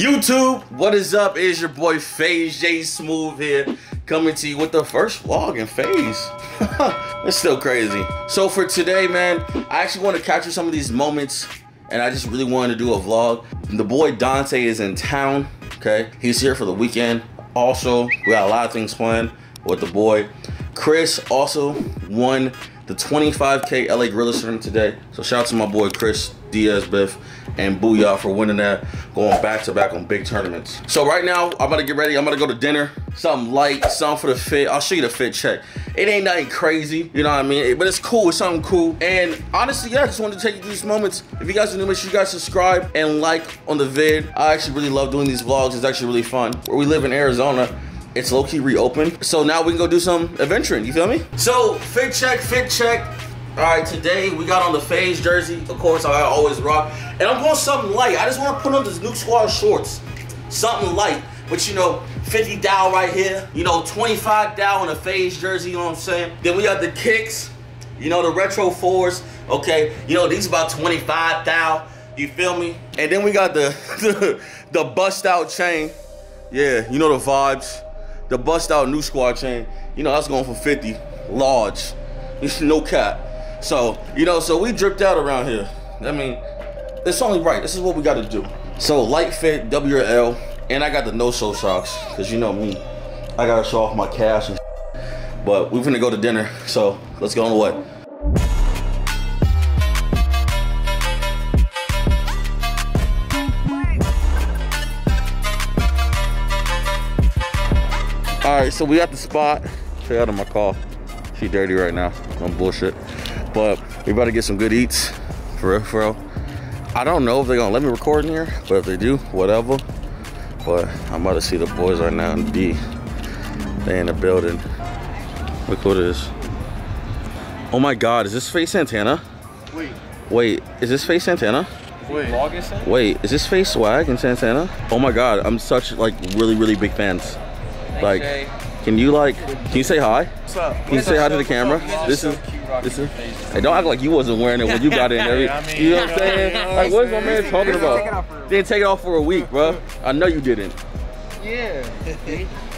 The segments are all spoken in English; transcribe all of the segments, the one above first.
YouTube, what is up? It's your boy FaZe J Smooth here, coming to you with the first vlog in FaZe. It's still crazy. So for today, man, I actually want to capture some of these moments, and I just really wanted to do a vlog. The boy Dante is in town, okay? He's here for the weekend. Also, we got a lot of things planned with the boy. Chris also won the 25K LA Gorilla Tournament today. So shout out to my boy Chris Diaz Biff and Booyah for winning that, going back to back on big tournaments. So right now, I'm about to get ready. I'm about to go to dinner. Something light, something for the fit. I'll show you the fit check. It ain't nothing crazy, you know what I mean? But it's cool, it's something cool. And honestly, yeah, I just wanted to take you through these moments. If you guys are new, make sure you guys subscribe and like on the vid. I actually really love doing these vlogs. It's actually really fun. Where we live in Arizona, it's low-key reopened. So now we can go do some adventuring, you feel me? So, fit check, fit check. All right, today we got on the FaZe jersey. Of course, I always rock. And I'm going something light. I just want to put on this Nuke Squad shorts. Something light. But you know, 50 thou right here. You know, 25 thou on a FaZe jersey, you know what I'm saying? Then we got the kicks. You know, the retro fours. Okay, you know, these about 25 thou. You feel me? And then we got the bust out chain. Yeah, you know the vibes. The bust out new squad chain, you know, that's going for 50 large. It's no cap. So, you know, so we dripped out around here. I mean, it's only right. This is what we got to do. So light fit WL, and I got the no-show socks, because you know me, I got to show off my calves and shit. But we're going to go to dinner, so let's go on the way. Alright, so we got the spot. Stay out of my car. She dirty right now. I'm bullshit. But we about to get some good eats. For real, for real. I don't know if they're gonna let me record in here, but if they do, whatever. But I'm about to see the boys right now in D. They in the building. Look what it is. Oh my god, is this FaZe Santana? Wait. Wait, is this FaZe Santana? Wait. Wait, is this FaZe Swag in Santana? Oh my god, I'm such like really big fans. Like, can you say hi? What's up? Can you say hi to the camera? This is. Hey, don't act like you wasn't wearing it when you got in every. Yeah, I mean, you know what I'm saying? Like, what is my man talking about? Didn't take it off for a week, bro. I know you didn't. Yeah.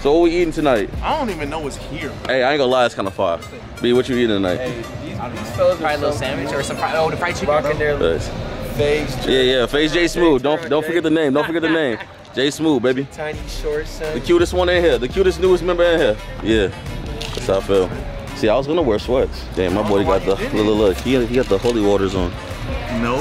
So what we eating tonight? I don't even know what's here. Bro. Hey, I ain't gonna lie, it's kind of fire. B, what you eating tonight? Hey, these fellas probably a little sandwich or some. Oh, the fried chicken in there. FaZe. Yeah, FaZe J Smooth. Don't forget the name. Don't forget the name. J Smooth, baby. Tiny shorts, son. The cutest one in here. The cutest newest member in here. Yeah. That's how I feel. See, I was gonna wear sweats. Damn, my boy got the look. He got the holy waters on. No.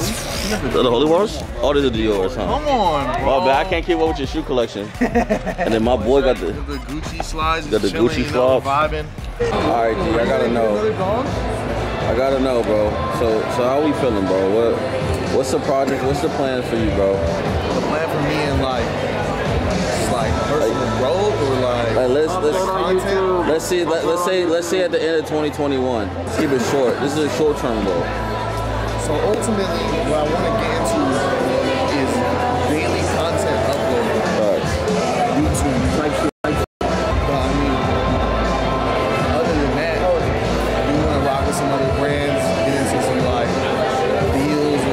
The holy waters? Oh, these are the Dior's, huh? Come on, bro. My bad. I can't keep up with your shoe collection. And then my boy got the Gucci slides. Got the Gucci slides. All right, dude. I gotta know. I gotta know, bro. So how we feeling, bro? What's the project? What's the plan for you, bro? The plan for me and let's say at the end of 2021. Let's keep it short. This is a short-term goal. So ultimately, what I want to get into is daily content uploading. Right. YouTube type shit. But I mean, other than that, we want to rock with some other brands, get into some like deals with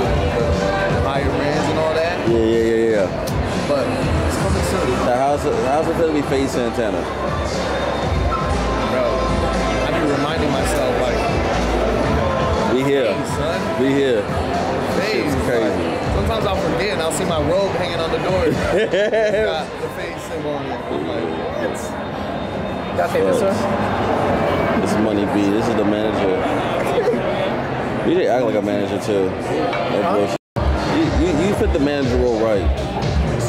higher brands and all that. Yeah. But. How's it gonna be FaZe Santana? Bro, I be reminding myself like, we here, hey, son. We here. FaZe, crazy. Like, sometimes I'll forget and I'll see my robe hanging on the door. Got the FaZe symbol on it. I'm like, it's. Gotta take this one. This is Money B. This is the manager. You didn't act like a manager too. Huh? You fit the manager role right.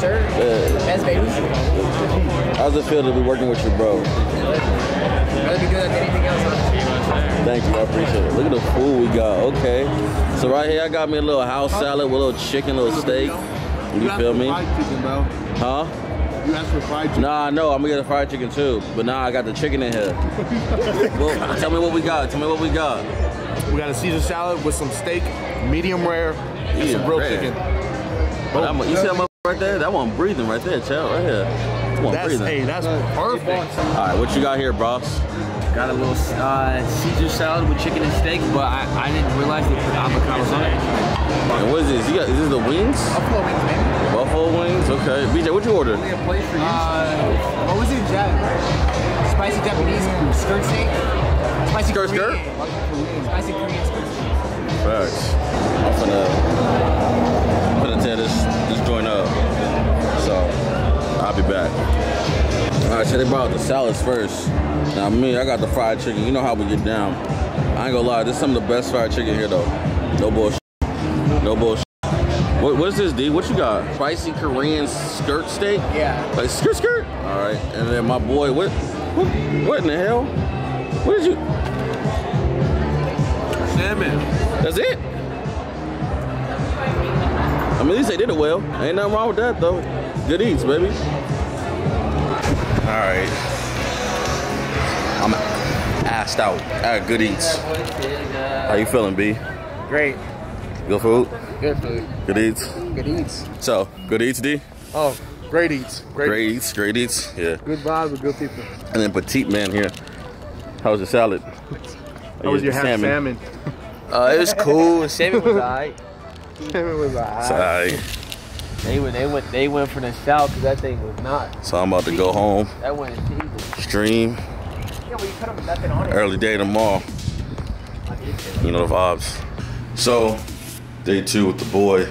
Best baby. How does it feel to be working with your bro? Really good. Anything else? Thank you. I appreciate it. Look at the food we got. Okay. So right here, I got me a little house salad with a little chicken, a little steak. You feel me? Huh? You asked for fried chicken. Nah, no, I'm gonna get a fried chicken too. But nah, I got the chicken in here. Well, tell me what we got. Tell me what we got. We got a Caesar salad with some steak, medium rare, and some grilled chicken. But I'm you see how much. Right there, that one breathing right there, child, right here. That one breathing. Hey, that's perfect. All right, what you got here, boss? Got a little Caesar salad with chicken and steak, but I didn't realize they put avocados on it. And what is this? You got, is this the wings? Buffalo wings, man. Buffalo wings? Okay. BJ, what'd you order? What was it, Jack? Spicy Japanese skirt steak. Spicy skirt Korean. Spicy Korean skirt steak. Facts. I'm gonna tear this joint up. So, I'll be back. Alright, so they brought the salads first. Now me, I got the fried chicken. You know how we get down. I ain't gonna lie, this is some of the best fried chicken here though. No bullshit. No bullshit. What is this, D? What you got? Spicy Korean skirt steak? Yeah. Like skirt skirt? Alright. And then my boy, what in the hell? What did you? Salmon. That's it? I mean, at least they did it well. Ain't nothing wrong with that though. Good eats, baby. Alright. I'm assed out. I got good eats. How you feeling, B? Great. Good food? Good food. Good eats? Good eats. So, good eats, D? Oh, great eats. Great eats, great eats. Yeah. Good vibes with good people. And then petite man here. How was the salad? How was your half salmon? It was cool. Salmon was all right. Salmon was all right. Sorry. They went from the south because that thing was not. So I'm about to go home. That went stream. Yeah, well, you put them nothing on it. Early day tomorrow. You know the vibes. So, day 2 with the boy.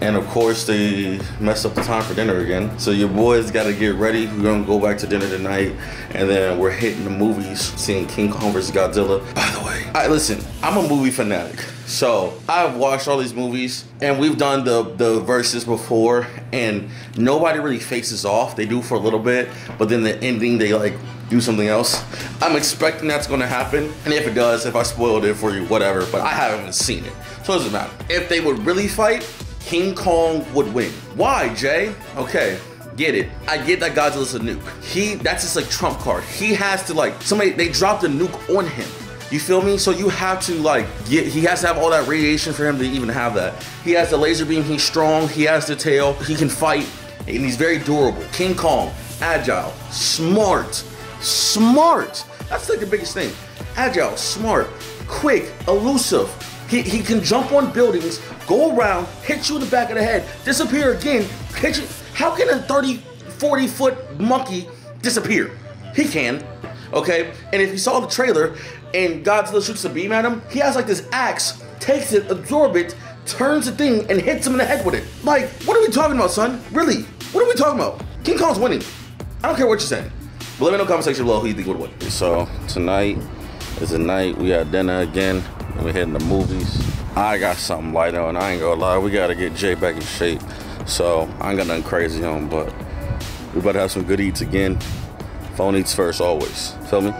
And of course they messed up the time for dinner again. So your boys gotta get ready. We're gonna go back to dinner tonight. And then we're hitting the movies, seeing King Kong versus Godzilla. By the way, listen, I'm a movie fanatic. So I've watched all these movies and we've done the verses before and nobody really faces off. They do for a little bit, but then the ending they like do something else. I'm expecting that's gonna happen. And if it does, if I spoiled it for you, whatever, but I haven't seen it. So it doesn't matter. If they would really fight, King Kong would win. Why, Jay? Okay, get it. I get that Godzilla's a nuke. That's just like trump card. He has to like, they dropped a nuke on him. You feel me? So you have to like, he has to have all that radiation for him to even have that. He has the laser beam, he's strong, he has the tail, he can fight, and he's very durable. King Kong, agile, smart. That's like the biggest thing. Agile, smart, quick, elusive. He can jump on buildings, go around, hit you in the back of the head, disappear again, hit you. How can a 30, 40 foot monkey disappear? He can, okay? And if you saw the trailer and Godzilla shoots a beam at him, he has like this axe, takes it, absorbs it, turns the thing and hits him in the head with it. Like, what are we talking about, son? Really? What are we talking about? King Kong's winning. I don't care what you're saying. But let me know in the comment section below who you think would win. So, tonight is the night. We had dinner again. We're hitting the movies. I got something light on. I ain't gonna lie. We gotta get Jay back in shape. So I ain't got nothing crazy on, but we about to have some good eats again. Phone eats first, always. Feel me?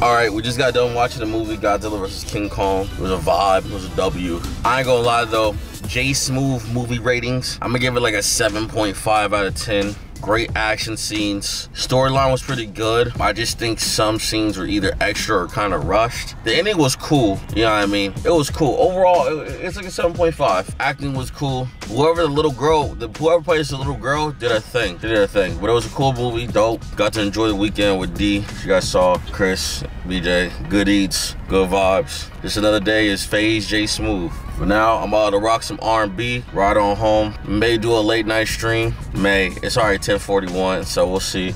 Alright, we just got done watching the movie Godzilla vs. King Kong. It was a vibe, it was a W. I ain't gonna lie though, J Smooth movie ratings, I'm gonna give it like a 7.5 out of 10. Great action scenes. Storyline was pretty good. I just think some scenes were either extra or kind of rushed. The ending was cool, you know what I mean? It was cool. Overall, it's like a 7.5. Acting was cool. Whoever the little girl, whoever plays the little girl did her thing, But it was a cool movie, dope. Got to enjoy the weekend with D. You guys saw Chris, BJ, good eats, good vibes. Just another day is FaZe J Smooth. For now, I'm about to rock some R&B, ride on home. May do a late night stream, may. It's already 10:41, so we'll see.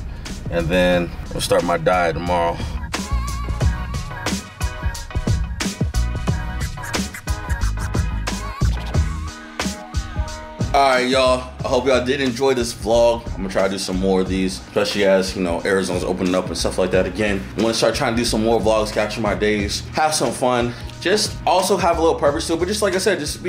And then we'll start my diet tomorrow. All right, y'all. I hope y'all did enjoy this vlog. I'm gonna try to do some more of these, especially as, you know, Arizona's opening up and stuff like that again. I'm gonna start trying to do some more vlogs, capture my days, have some fun. Just also have a little purpose to it, but just like I said, just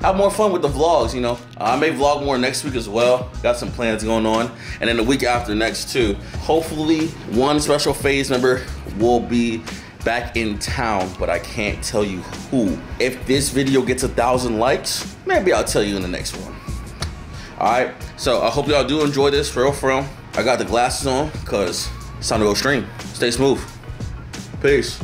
have more fun with the vlogs, you know. I may vlog more next week as well. Got some plans going on. And then the week after next too. Hopefully one special FaZe member will be back in town, but I can't tell you who. If this video gets 1,000 likes, maybe I'll tell you in the next one. All right, so I hope y'all do enjoy this, for real, for real. I got the glasses on, cause it's time to go stream. Stay smooth. Peace.